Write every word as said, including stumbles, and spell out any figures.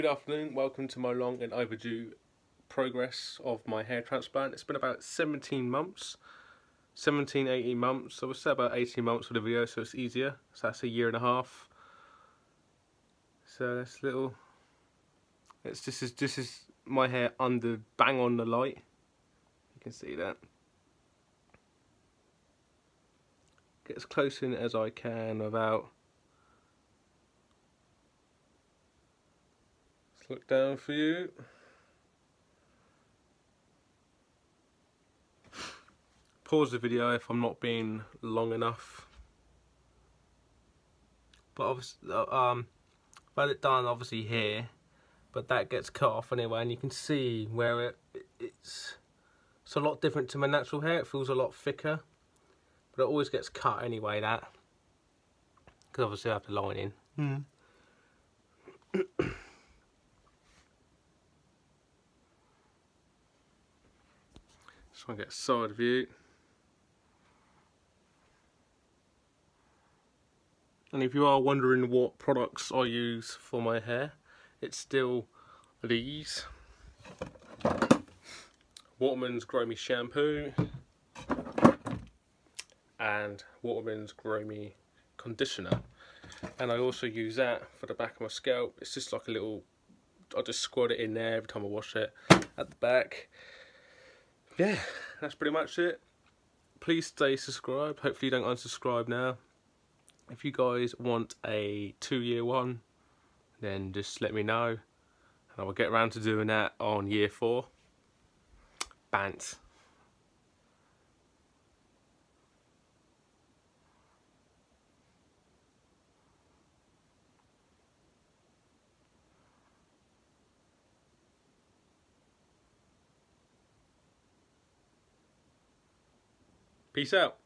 Good afternoon, welcome to my long and overdue progress of my hair transplant. It's been about seventeen months, seventeen, eighteen months, so we'll say about eighteen months for the video, so it's easier. So that's a year and a half. So that's little, it's, this, is, this is my hair under, bang on the light. You can see that. Get as close in as I can without. Look down for you. Pause the video if I'm not being long enough. But obviously, um, I've had it done obviously here, but that gets cut off anyway, and you can see where it, it it's it's a lot different to my natural hair. It feels a lot thicker, but it always gets cut anyway. That because obviously I have the lining. Mm. Just want to get a side view. And if you are wondering what products I use for my hair, it's still these. Waterman's Grow Me shampoo and Waterman's Grow Me conditioner. And I also use that for the back of my scalp. It's just like a little, I just squirted it in there every time I wash it at the back. Yeah, that's pretty much it. Please stay subscribed. Hopefully you don't unsubscribe now. If you guys want a two-year one, then just let me know. And I will get around to doing that on year four. Bant. Peace out.